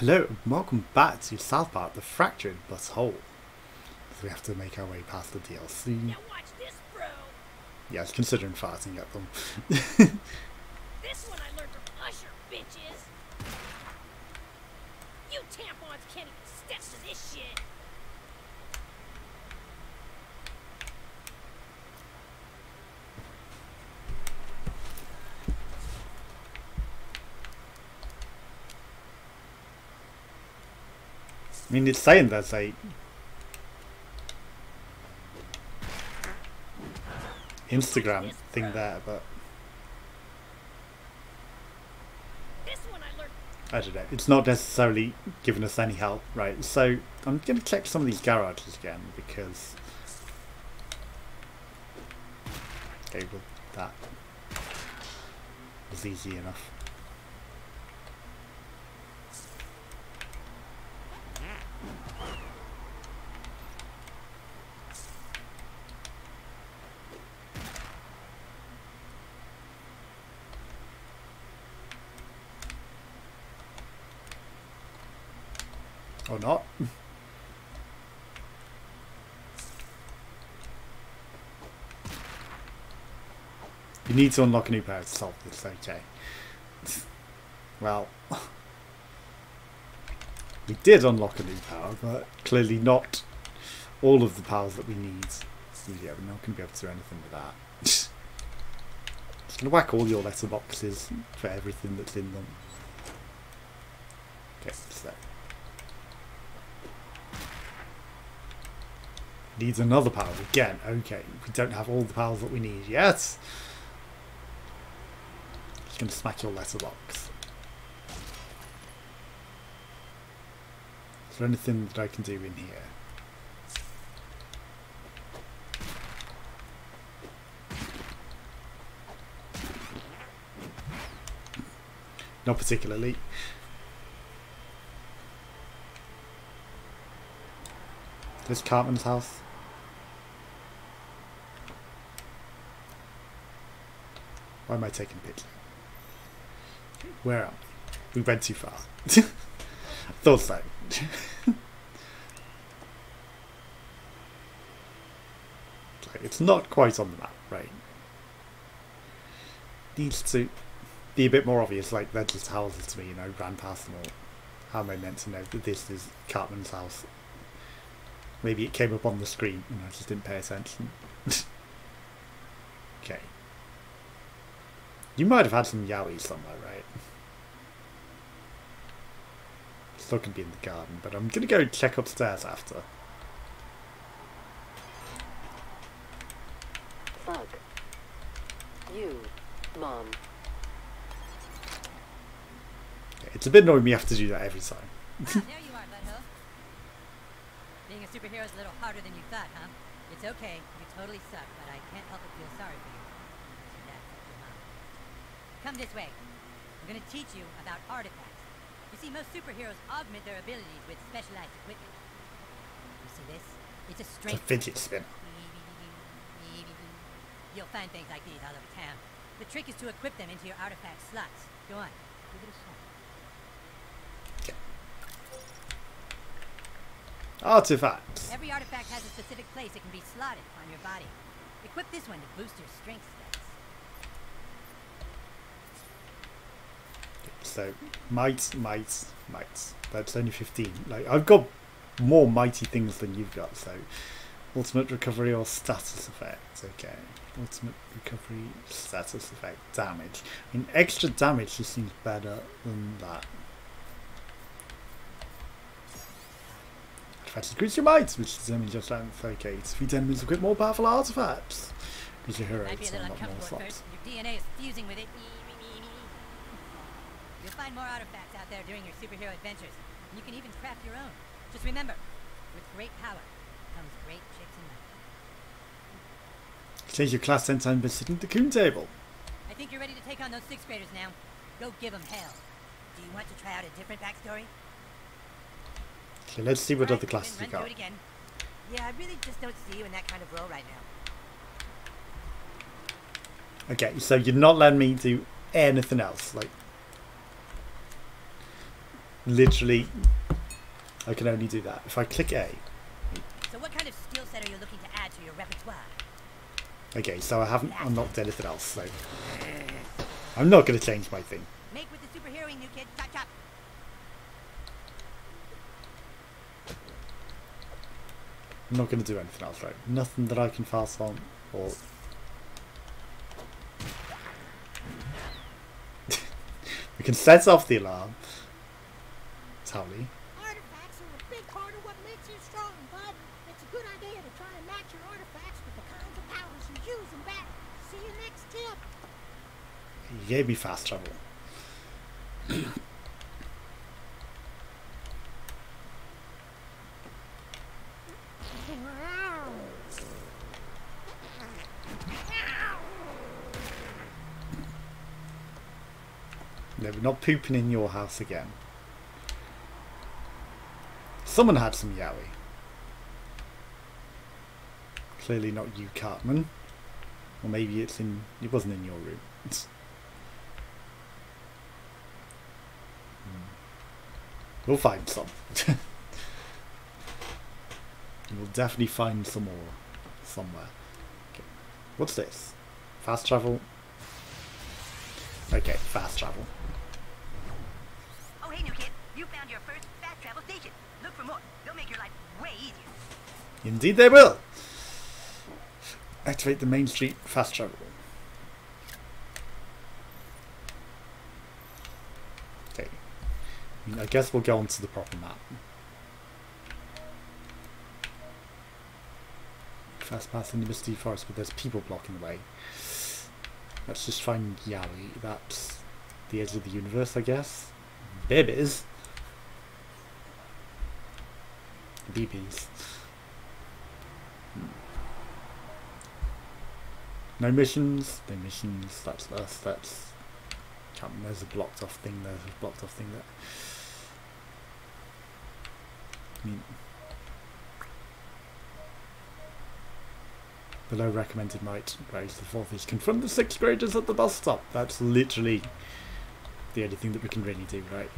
Hello and welcome back to South Park, the Fractured Butthole. So we have to make our way past the DLC. Now watch this, bro! Yeah, I was considering farting at them. This one I learned from Usher, bitches! You tampons can't even step to this shit! I mean, it's saying that's like Instagram thing there, but I don't know. It's not necessarily giving us any help, right? So I'm going to check some of these garages again because okay, well, that was easy enough. Or not. You need to unlock a new pair to solve this, okay. Well, we did unlock a new power, but clearly not all of the powers that we need. So yeah, we're not going to be able to do anything with that. Just going to whack all your letterboxes for everything that's in them. Okay, so. Needs another power again. Okay, we don't have all the powers that we need yet. Just gonna smack your letterbox. Is there anything that I can do in here? Not particularly. This Cartman's house. Why am I taking a picture? Where are we? We went too far. Thought so. It's not quite on the map, right? Needs to be a bit more obvious, like they're just houses to me, you know, ran past them all. How am I meant to know that this is Cartman's house? Maybe it came up on the screen and I just didn't pay attention. Okay. You might have had some yaoi somewhere, right? Still can be in the garden, but I'm going to go check upstairs after. Fuck. You, Mom. It's a bit annoying we have to do that every time. There you are, Leto. Being a superhero is a little harder than you thought, huh? It's okay, you totally suck, but I can't help but feel sorry for you. Come this way. I'm going to teach you about artifacts. You see, most superheroes augment their abilities with specialized equipment. You see this? It's a strength. It's a fidget spinner. You'll find things like these all over town. The trick is to equip them into your artifact slots. Go on. Give it a shot. Artifacts. Every artifact has a specific place it can be slotted on your body. Equip this one to boost your strength stats. So, might. That's only 15. Like, I've got more mighty things than you've got, so. Ultimate recovery or status effect. Okay. Ultimate recovery, status effect, damage. I mean, extra damage just seems better than that. Artifacts increase your might, which is only just around 38. Defeat enemies equip more powerful artifacts. Because your hero is a lot more slots. Your DNA is fusing with it. You'll find more artifacts out there during your superhero adventures, and you can even craft your own. Just remember, with great power comes great tricks and money. Change your class 10 times by sitting at the coon table. I think you're ready to take on those 6th graders now. Go give them hell. Do you want to try out a different backstory? Okay, let's see what other classes we got. Yeah, I really just don't see you in that kind of role right now. Okay, so you're not letting me do anything else, like. literally, I can only do that. If I click A. So what kind of skill set are you looking to add to your repertoire? Okay, so I haven't unlocked anything else, so I'm not going to change my thing. Make with the super hearing, you kid. Chop, chop. I'm not going to do anything else, right? Nothing that I can pass on or... We can set off the alarm. Tally. Artifacts are a big part of what makes you strong, bud. It's a good idea to try and match your artifacts with the kinds of powers you use in battle. See you next tip. He gave me fast travel. No, we're not pooping in your house again. Someone had some yowie. Clearly not you, Cartman. Or maybe it's in. It wasn't in your room. We'll find some. We'll definitely find some more somewhere. Okay. What's this? Fast travel. Okay, fast travel. Oh hey, new kid, you found your first fast travel station. Look for more. They'll make your life way easier. Indeed, they will. Activate the main street fast travel. Okay. I guess we'll go onto the proper map. Fast passing the misty forest, but there's people blocking the way. Let's just find Yowie. That's the edge of the universe, I guess. Babies. BBs. No missions. No missions. That's us. That's... Can't, there's a blocked off thing there. There's a blocked off thing there. I mean... Below recommended might raise the 4th is confront the 6th graders at the bus stop. That's literally the only thing that we can really do, right?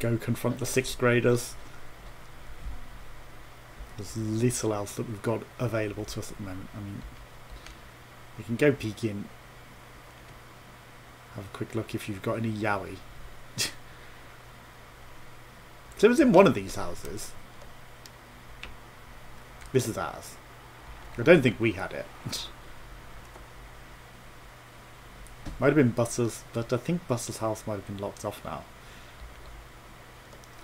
Go confront the 6th graders. There's little else that we've got available to us at the moment. I mean, we can go peek in. Have a quick look if you've got any yowie. So it was in one of these houses. This is ours. I don't think we had it. Might have been Butters, but I think Butters' house might have been locked off now.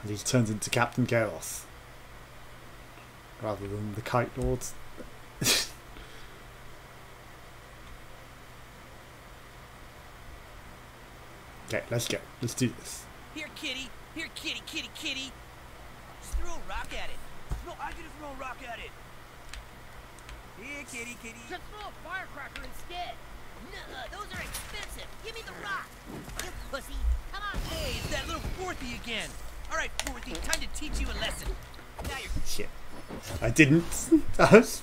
And he's turned into Captain Chaos. Rather than the Kite Lords. Okay, let's go. Let's do this. Here, kitty. Here, kitty, kitty, kitty. Just throw a rock at it. No, I could have thrown a rock at it. Here, kitty, kitty. Just throw a firecracker instead. Nuh-uh, those are expensive. Give me the rock. You pussy. Come on. Hey, it's that little Dorothy again. All right, Dorothy, time to teach you a lesson. Now you're... Shit. I didn't. I was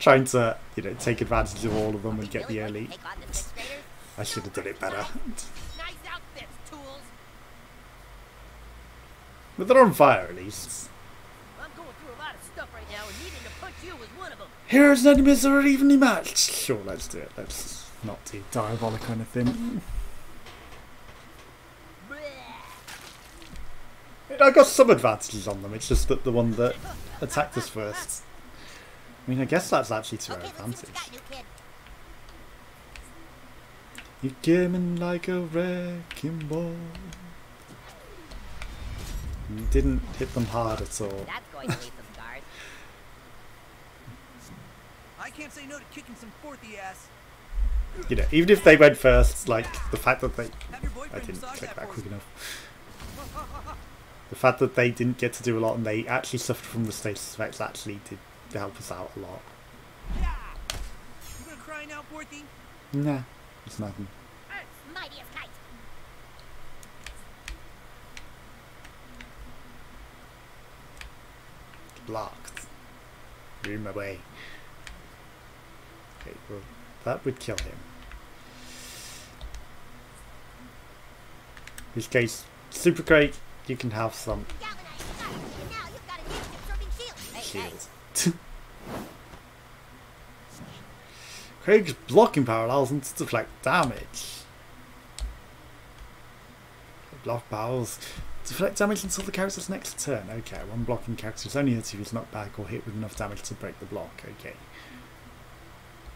trying to, you know, take advantage of all of them and get the early. I should have done it better. Nice outfits, tools. But they're on fire, at least. Heroes and enemies are evenly matched. Sure, let's do it. Let's not do diabolic kind of thing. I got some advantages on them. It's just that the one that attacked us first. I mean, I guess that's actually to our advantage. You came in like a wrecking ball. You didn't hit them hard at all. I can't say no to kicking some forthy ass. You know, even if they went first, like the fact that they... I didn't click that quick enough. The fact that they didn't get to do a lot and they actually suffered from the status effects actually did help us out a lot. You gonna cry now, forthy? Nah, it's nothing. Earth's mightiest kite. Blocked. You're in my way. Okay, well, that would kill him. which case, Super Craig, you can have some. Craig's blocking power allows him to deflect damage. Block powers deflect damage until the character's next turn. Okay, one blocking character is only hit if he's knocked back or hit with enough damage to break the block. Okay.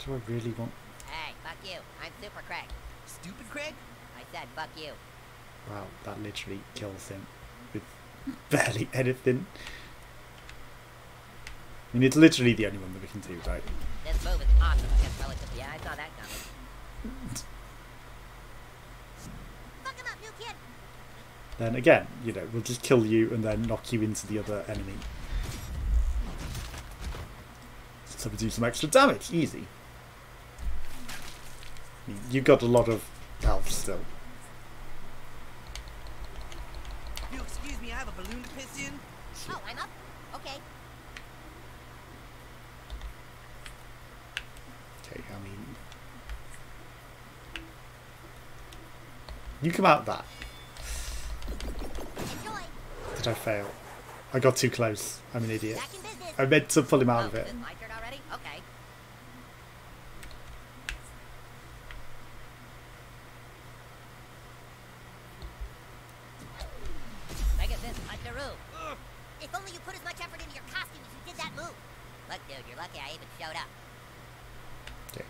Do I really want? Hey, fuck you! I'm Super Craig. Stupid Craig? I said fuck you. Wow, that literally kills him with barely anything. I mean, it's literally the only one that we can do, right? This move is awesome against relatives. Yeah, I saw that coming. Fuck him up, new kid. Then again, you know, we'll just kill you and then knock you into the other enemy. So we do some extra damage, easy. I mean, you've got a lot of health still. You excuse me, I have a balloon to piss in. Oh, I'm up? Okay. Okay, I mean... You come out that. Did I fail? I got too close. I'm an idiot. I meant to pull him out of it. Okay. If only you put as much effort into your costume as you did that move. Look, dude, you're lucky I even showed up. Okay.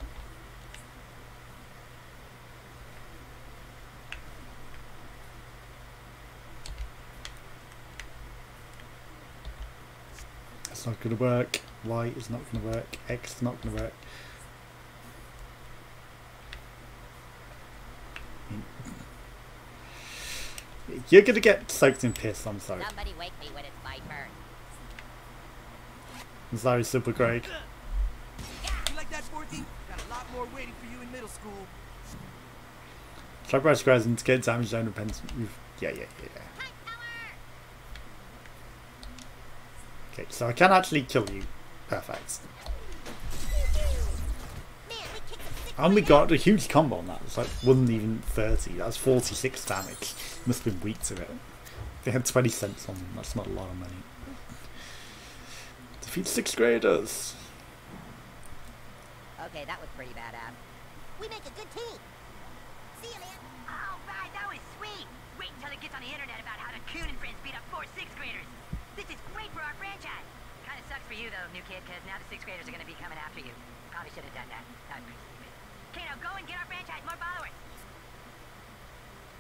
That's not going to work. Y is not going to work. X is not going to work. You're going to get soaked in piss, I'm sorry. Somebody wake me when it's my turn. I'm sorry, Super Craig. You like that, 14? Got a lot more waiting for you in middle school. Try press squares and to get damage down depends. Yeah. Okay, so I can actually kill you. Perfect. And we got a huge combo on that. It's like, wasn't even 30. That's 46 damage. Must have been weak to it. They had 20 cents on them. That's not a lot of money. Defeat 6th graders. Okay, that was pretty badass. We make a good team. See you, man. All right, that was sweet. Wait until it gets on the internet about how the Coon and friends beat up 4 6th graders. This is great for our franchise. Kind of sucks for you, though, new kid, because now the 6th graders are going to be coming after you. Probably should have done that. That was pretty stupid. Okay, now go and get our franchise more followers.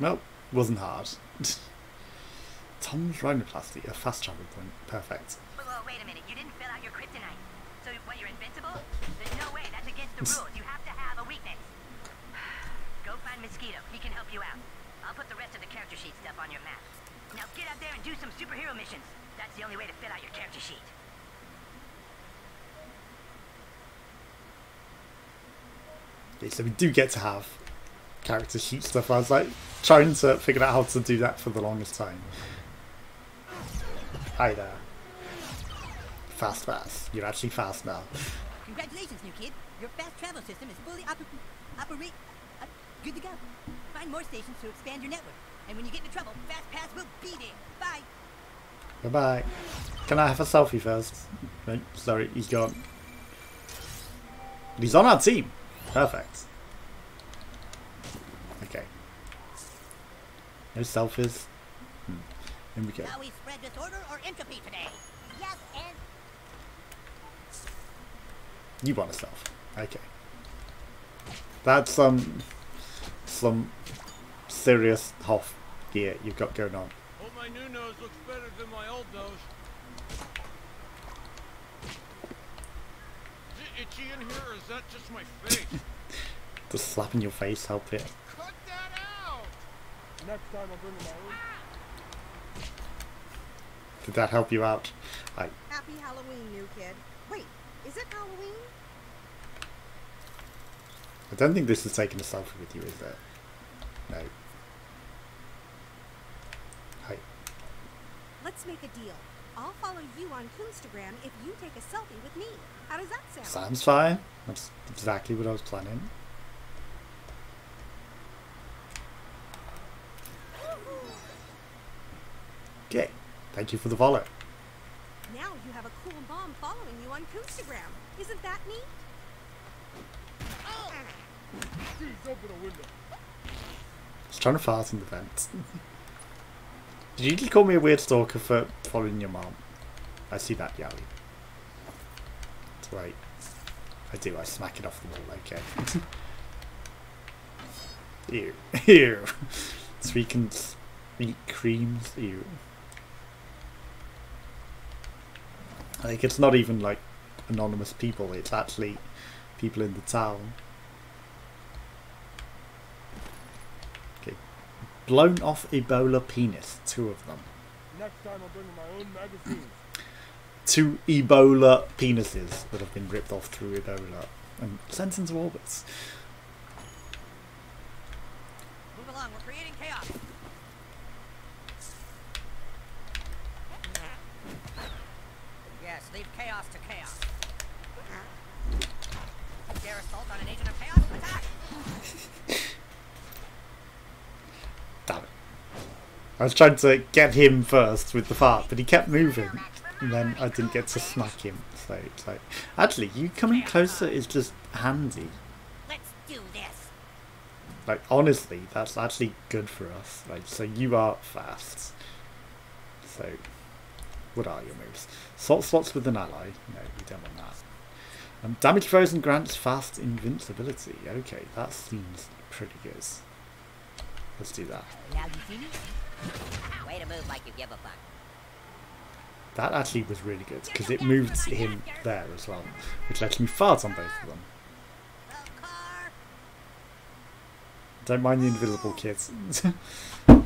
Nope. Wasn't hard. Tom's rhinoplasty, a fast travel point. Perfect. Well, wait a minute. You didn't fill out your kryptonite. So, what, you're invincible? There's no way. That's against the rules. You have to have a weakness. Go find Mosquito. He can help you out. I'll put the rest of the character sheet stuff on your map. Now get out there and do some superhero missions. That's the only way to fill out your character sheet. Okay, so we do get to have character sheet stuff. I was like trying to figure out how to do that for the longest time. Hi there. Fast. You're actually fast now. Congratulations, new kid. Your fast travel system is fully good to go. Find more stations to expand your network. And when you get into trouble, Fast Pass will be there. Bye. Bye-bye. Can I have a selfie first? No, sorry, he's gone. He's on our team. Perfect. Okay. No selfies. Here we go. Shall we spread disorder or entropy today? Yes, and... You want a selfie. Okay. That's some serious huff gear you've got going on. Hope my new nose looks better than my old nose. Is it itchy in here or is that just my face? Does slapping your face help it? Cut that out! Next time I'll bring my own. Did that help you out? Happy Halloween, new kid. Wait, is it Halloween? I don't think this is taking a selfie with you, is it? No. Hi. Let's make a deal. I'll follow you on Coonstagram if you take a selfie with me. How does that sound? Sounds fine. That's exactly what I was planning. Okay, thank you for the follow. Now you have a cool mom following you on Coonstagram. Isn't that neat? Oh. Please open a window. Just trying to fart in the vents. Did you just call me a weird stalker for following your mom? I see that, Yali. That's right. I do. I smack it off the wall. Okay. Ew. Ew. Sweetens meat creams. Ew. Like, it's not even like anonymous people. It's actually people in the town. Okay. Blown off Ebola penis. Two of them. Next time I'll bring my own magazine. Two Ebola penises that have been ripped off through Ebola and sent into orbits. Move along, we're creating chaos. Yes, leave chaos to chaos. Dare assault on an agent of chaos? Attack! Damn it. I was trying to get him first with the fart, but he kept moving. And then I didn't get to smack him, so it's like, actually, you coming closer is just handy. Let's do this. Like, honestly, that's actually good for us. Like, so you are fast. So, what are your moves? Salt slots with an ally. No, we don't want that. Damage frozen grants fast invincibility. Okay, that seems pretty good. Let's do that. Now you finish. Way to move like you give a fuck. That actually was really good because it moved him there as well, which lets me fart on both of them. Don't mind the invisible kids. Okay,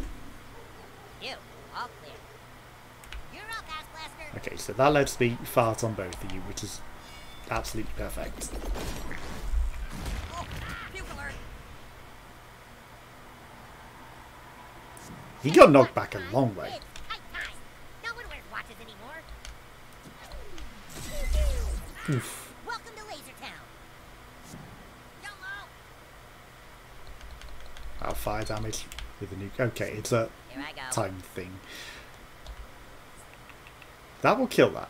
so that lets me fart on both of you, which is absolutely perfect. He got knocked back a long way. Oof. Welcome to Laser Town. Our fire damage with a nuke. Okay, it's a time thing. That will kill that.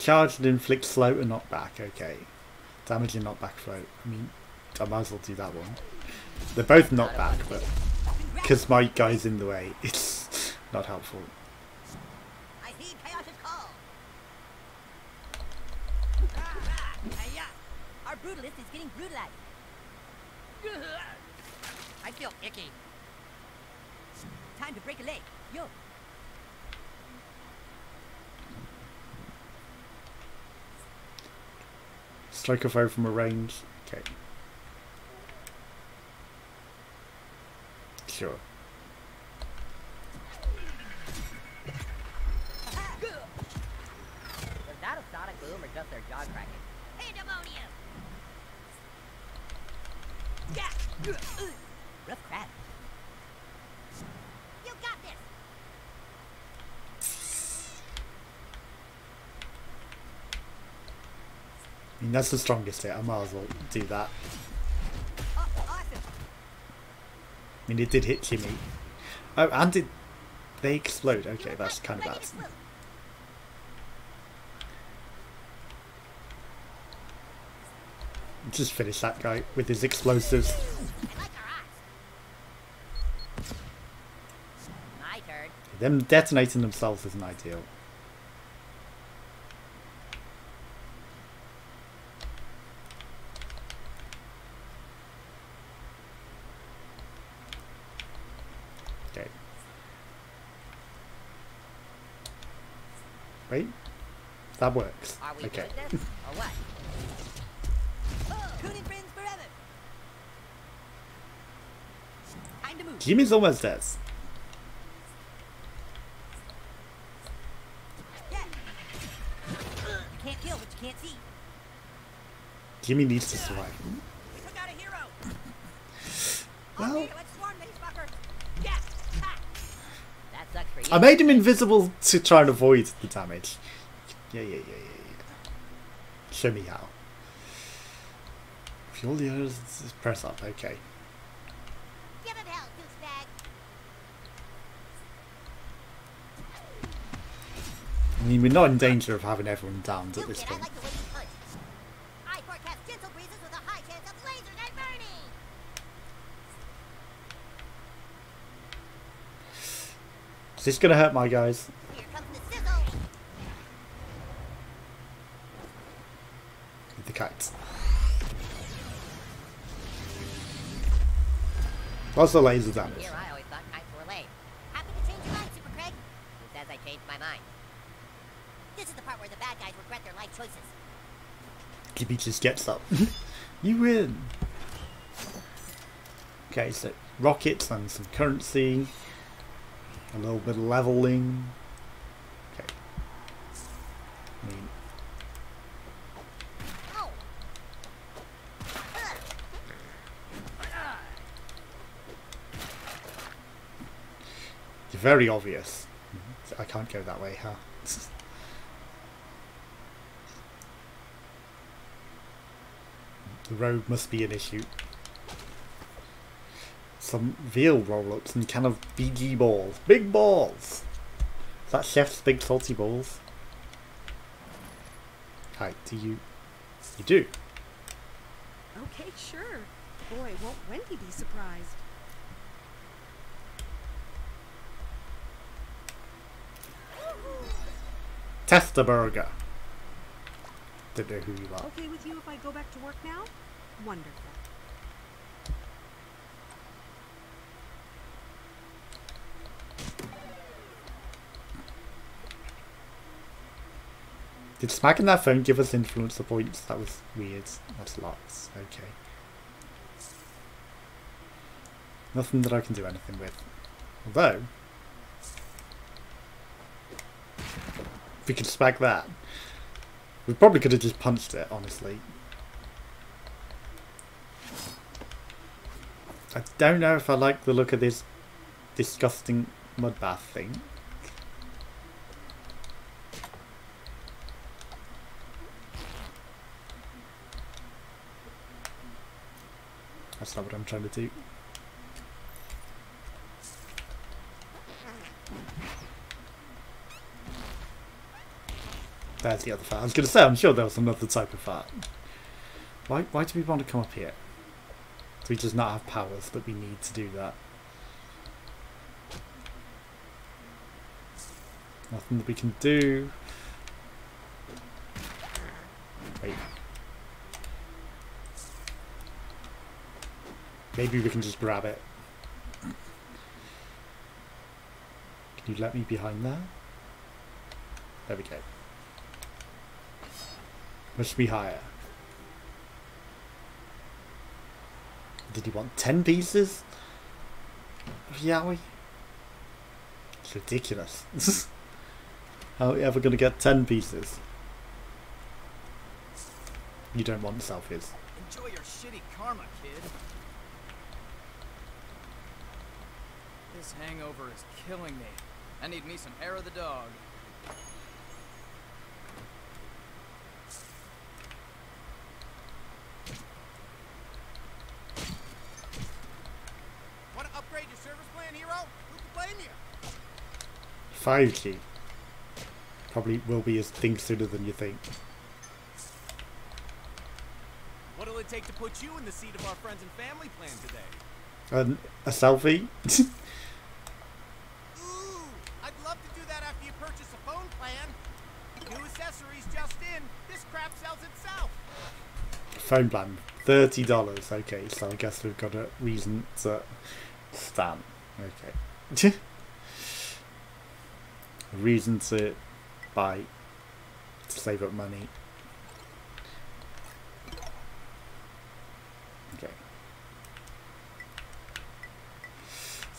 Charged and inflict slow and knock back. Okay. Damage and knock back flow. I mean, I might as well do that one. They're both knock back, but because my guy's in the way, it's not helpful. I need chaotic call. Our brutalist is getting brutalized. I feel icky. Time to break a leg. Yo. Strike a foe from a range. Okay. Sure. That's the strongest hit, I might as well do that. Oh, awesome. I mean, it did hit Jimmy. Oh, and did they explode? Okay, that's kind of bad. Just finish that guy with his explosives. My turn. Them detonating themselves isn't ideal. Wait, that works. Okay. Jimmy's almost dead. Jimmy needs to survive. Well, I made him invisible to try and avoid the damage. Yeah. Show me how. Fuel the others. Press up. Okay. Give him hell, goosebag. I mean, we're not in danger of having everyone downed at this point. Is this gonna hurt my guys? Here comes the sizzle. With the kites. What's the laser damage? Here, I always thought kites were lame. Happy to change your mind, Super Craig. Who says I changed my mind? This is the part where the bad guys regret their life choices. Gibby just gets up. You win. Okay, so rockets and some currency. A little bit of leveling. Okay. You're very obvious. I can't go that way, huh? The road must be an issue. Some veal roll-ups and kind of BG balls. Big balls! Is that chef's big salty balls? Hi, do you... You do? Okay, sure. Boy, won't Wendy be surprised. Testaburger. Don't know who you are. Okay with you if I go back to work now? Wonderful. Did smacking that phone give us influencer points? That was weird. That's lots. Okay. Nothing that I can do anything with. Although, if we could smack that, we probably could have just punched it, honestly. I don't know if I like the look of this disgusting mud bath thing. That's not what I'm trying to do. There's the other fart. I was going to say, I'm sure there was another type of fart. Why do we want to come up here? Do we just not have powers that we need to do that? Nothing that we can do. Wait. Maybe we can just grab it. Can you let me behind there? There we go. Must be higher. Did you want 10 pieces? Yowie. It's ridiculous. How are we ever going to get 10 pieces? You don't want selfies. Enjoy your shitty karma, kid. This hangover is killing me. I need me some hair of the dog. Want to upgrade your service plan, hero? Who can blame you? 5G. Probably will be a thing sooner than you think. What'll it take to put you in the seat of our friends and family plan today? A selfie? Phone plan, $30. Okay, so I guess we've got a reason to stand. Okay, a reason to buy, to save up money. Okay,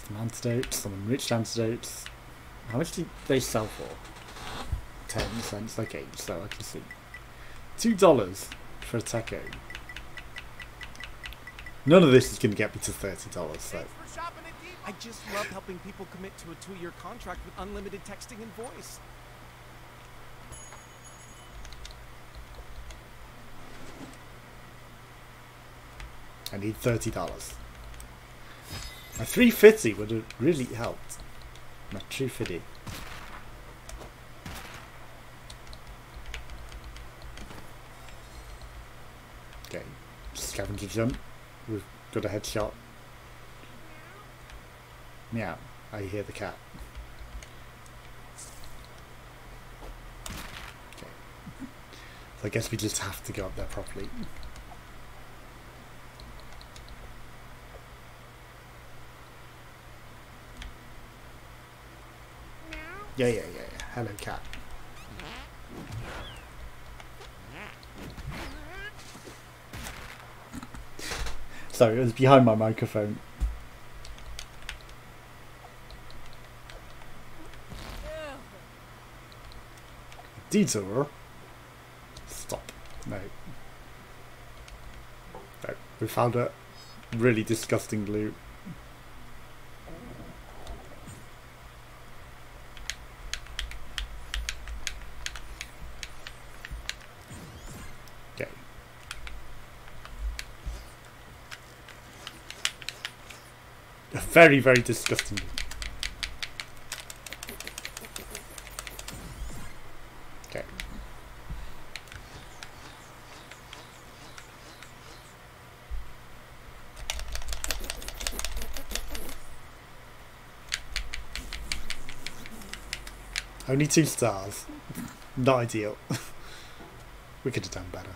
some antidotes, some enriched antidotes. How much do they sell for? 10 cents. Okay, so I can see $2. For a taco. None of this is going to get me to $30, so. I just love helping people commit to a 2-year contract with unlimited texting and voice. I need $30. My 350 would have really helped. My 350. Okay, scavenger jump. We've got a headshot. Meow. I hear the cat. Okay. So I guess we just have to go up there properly. Yeah. Hello, cat. Sorry, it was behind my microphone. Detour. Stop. No. We found a really disgusting loot. Okay. A very, very disgusting loot. Only 2 stars. Not ideal. We could have done better.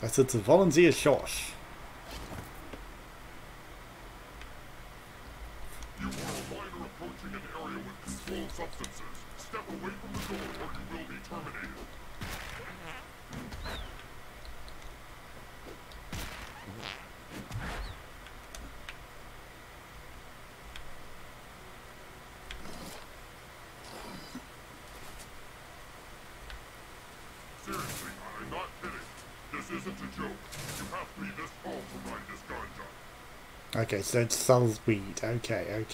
That's a volunteer Shosh. You are a minor approaching an area with controlled substances. Step away from the door or you will be terminated. Okay, so it sells weed. Okay.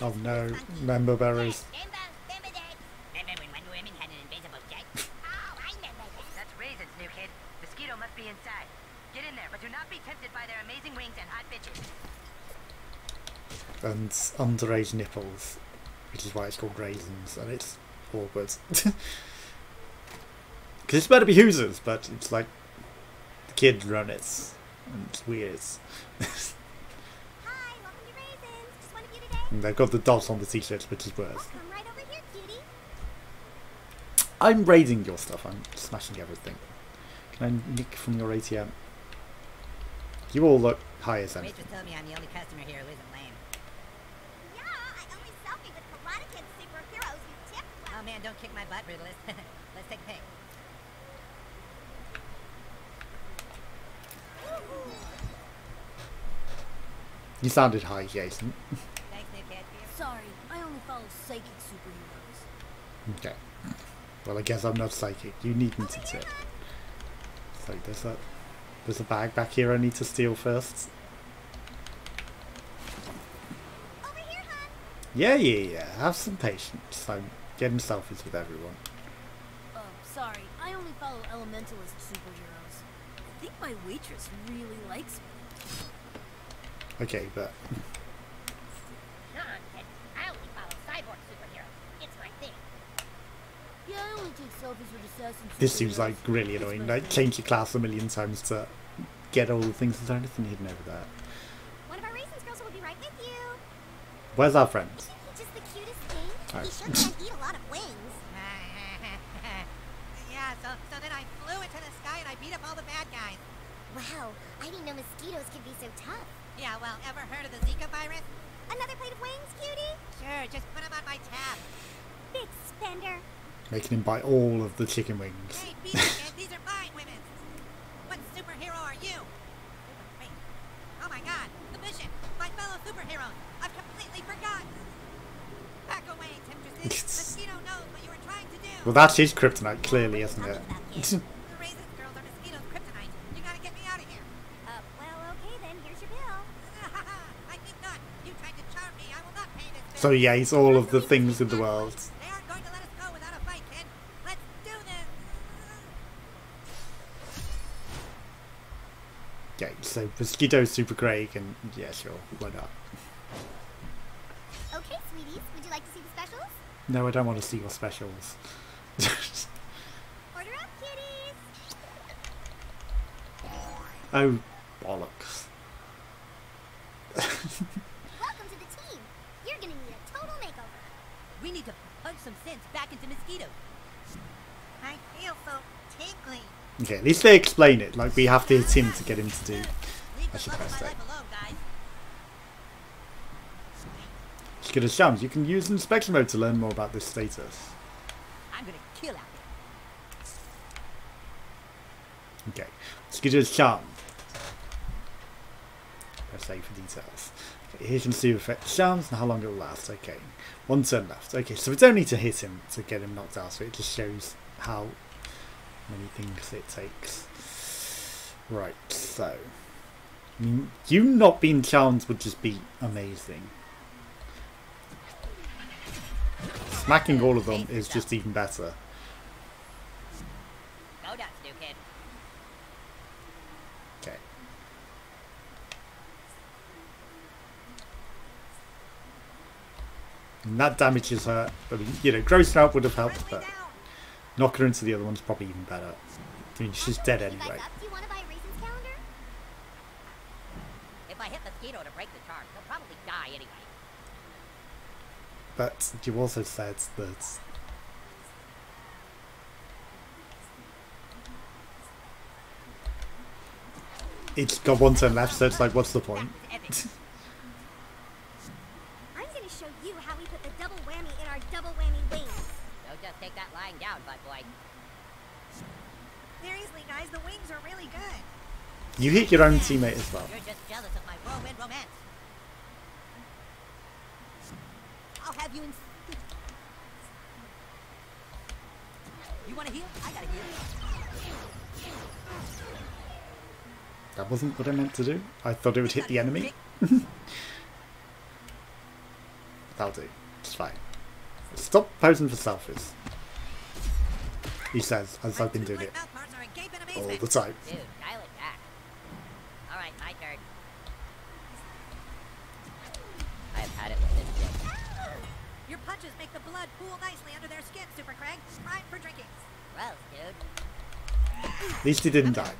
Oh no, member berries. Remember when Wonder Woman had an invisible jet? Oh, I remember that. That's raisins, new kid. Mosquito must be inside. Get in there, but do not be tempted by their amazing wings and hot bitches. And underage nipples, which is why it's called raisins, and it's awkward. Because it's meant to be users, but it's like the kid run it. And it's weird. Hi, welcome to Raisins. Just one of you today. And they've got the dot on the t-shirts, which is worse. Welcome, right over here, cutie. I'm raiding your stuff. I'm smashing everything. Can I nick from your ATM? You all look high as anything. Rachel told me I'm the only customer here who isn't lame. Yeah, I only selfie with Karate Kid superheroes who tip well. Oh man, don't kick my butt, Brutalist. Let's take a pic. You sounded high, Jason. Thanks, new kid. Sorry, I only follow psychic superheroes. Okay. Well, I guess I'm not psychic. You needn't to tip. So there's that. There's a bag back here I need to steal first. Over here, hon. Yeah. Have some patience. I'm getting selfies with everyone. Oh, sorry. I only follow elementalist superheroes. I think my waitress really likes me. Okay, but... No, I only follow cyborg superheroes. It's my thing. Yeah, I only take selfies with assassins. This seems like really annoying. Like, change your class a million times to get all the things that are hidden over there. One of our Raisins girls will be right with you. Where's our friend? Just the cutest thing. Right. He sure can eat a lot of wings. Yeah, so then I flew into the sky and I beat up all the bad guys. Wow, I didn't know mosquitoes could be so tough. Yeah, well, ever heard of the Zika virus? Another plate of wings, cutie? Sure, just put them on my tab. Big spender. Making him buy all of the chicken wings. Hey, Peter, these are mine, women. What superhero are you? Wait. Oh my god, the mission. My fellow superheroes. I've completely forgotten. Back away, temptress. Mosquito knows what you were trying to do. Well, that is kryptonite, clearly, isn't it? The Raisins girls are Mosquito's kryptonite. You gotta get me out of here. Well, okay then. Here's your bill. So yeah, he's all of the things in the world. They aren't going to let us go without a fight, kid. Let's do this. Okay, so Mosquito, Super Craig, and yeah, sure, why not? Okay, sweeties, would you like to see the specials? No, I don't want to see your specials. Order up, kitties! Oh, bollocks. Welcome to the team. You're gonna need a total makeover. We need to punch some sense back into Mosquito. I feel so tingly. Okay, at least they explain it. Like, we have to hit him to get him to do. I should press that. Skid of Shams, you can use inspection mode to learn more about this status. I'm gonna kill out there. Okay, Skid of Shams. Save for details. Okay, here can see effect sounds and how long it will last. Okay, one turn left. Okay, so we don't need to hit him to get him knocked out, so it just shows how many things it takes. Right, so you not being charmed would just be amazing. Smacking all of them is just even better. And that damages her. I mean, you know, grossing out would have helped, but knocking her into the other one's probably even better. I mean, she's dead anyway. Do you want to buy Raisins calendar? If I hit Mosquito to break the charm, he'll probably die anyway. But you also said that. It's got one turn left, so it's like, what's the point? You hit your own teammate as well. You're just jealous of my whirlwind romance. I'll have you in. You want to heal? I gotta heal. That wasn't what I meant to do. I thought it would hit the enemy. That'll do. It's fine. Stop posing for selfies. He says, as I've been doing it all the time. At least he didn't die.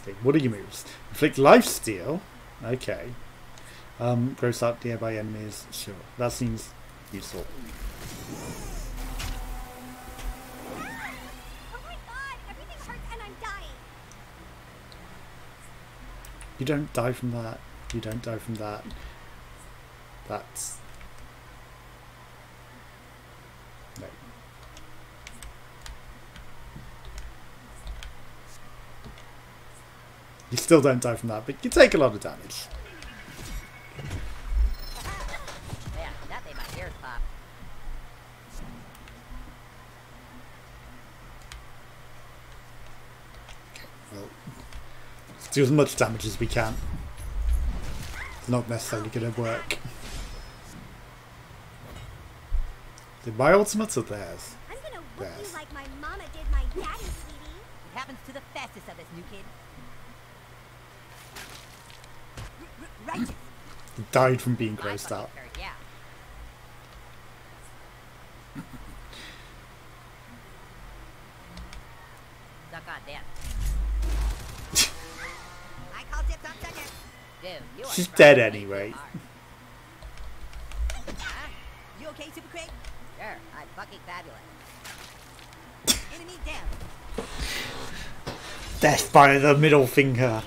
Okay, what are your moves? Inflict lifesteal? Okay. Gross out nearby enemies? Sure. That seems useful. Oh my god! Everything hurts and I'm dying! You don't die from that. You don't die from that. That's... You still don't die from that, but you take a lot of damage. Yeah, that made my ears pop. Okay, well, let's do as much damage as we can. It's not necessarily going to work. Did my ultimates or theirs? I'm going to whip you like my mama did my daddy, sweetie. It happens to the fastest of us, new kid. He died from being grossed out. She's dead anyway. You okay, Super Craig? Sure, I'm fucking fabulous. Enemy down. Death by the middle finger.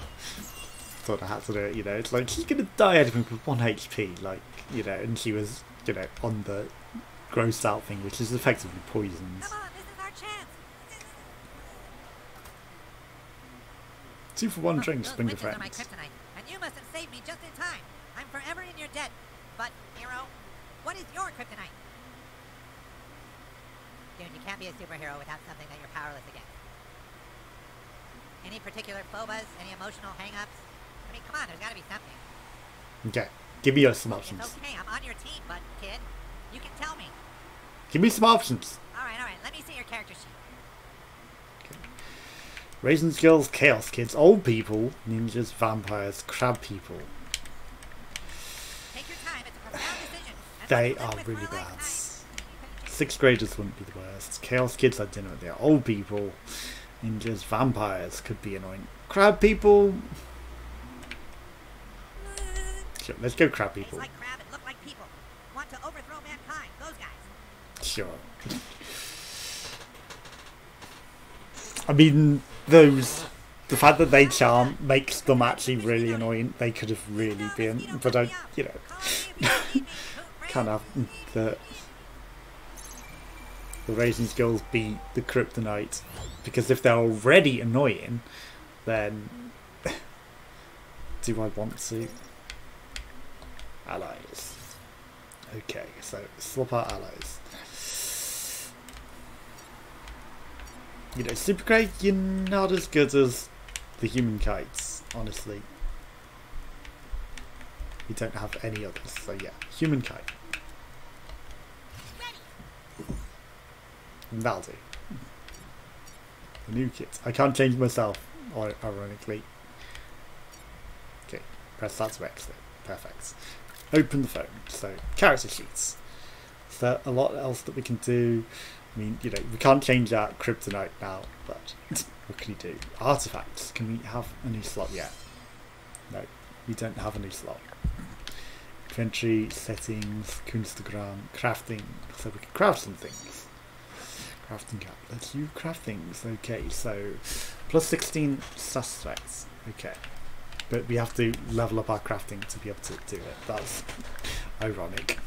Thought I had to do it, you know. It's like she's gonna die anything with 1 HP, like, you know, and she was, you know, on the grossed out thing, which is effectively poisoned. Come on, this is our chance. 2 for 1 drinks, bring your friends. And you must have saved me just in time. I'm forever in your debt. But hero, what is your kryptonite? Dude, you can't be a superhero without something that you're powerless against. Any particular phobas? Any emotional hang-ups? I mean, come on, there's got to be something. Okay, give me some options. It's okay, I'm on your team, bud, kid. You can tell me. Give me some options. All right, let me see your character sheet. Okay. Raisins, girls, chaos kids, old people, ninjas, vampires, crab people. Take your time, it's a profound decision. They are really bad. Sixth graders wouldn't be the worst. Chaos kids are dinner, they're old people. Ninjas, vampires could be annoying. Crab people. Sure, let's go crab people. Like crab and look like people. Want to overthrow mankind, those guys. Sure. I mean, those. The fact that they charm makes them actually really annoying. They could have really been, but I, you know, can't have the. The Raisins girls beat the Kryptonite, because if they're already annoying, then do I want to? Allies. Okay, so swap our allies. You know, Super Craig, you're not as good as the human kites, honestly. You don't have any others, so yeah, human kite. That'll do. The new kit. I can't change myself, ironically. Okay, press that to exit. Perfect. Open the phone. So, character sheets. Is there a lot else that we can do? I mean, you know, we can't change our Kryptonite now, but what can you do? Artifacts. Can we have a new slot yet? No, we don't have a new slot. Inventory, settings, Coonstagram, crafting. So we can craft some things. Crafting app. Let's do craft things. Okay, so plus 16 suspects. Okay, but we have to level up our crafting to be able to do it. That's ironic.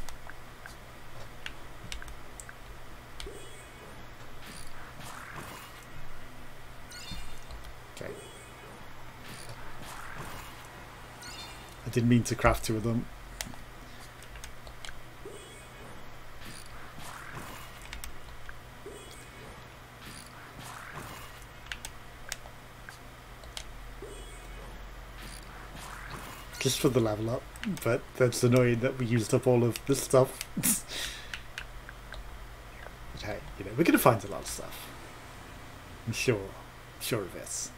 Okay, I didn't mean to craft two of them. Just for the level up, but that's annoying that we used up all of this stuff. But hey, you know, we're gonna find a lot of stuff. I'm sure. I'm sure of it.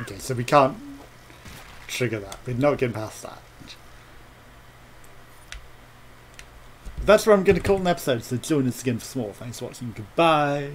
Okay, okay, so we can't trigger that. We're not getting past that. But that's where I'm going to call an episode, so join us again for some more. Thanks for watching. Goodbye.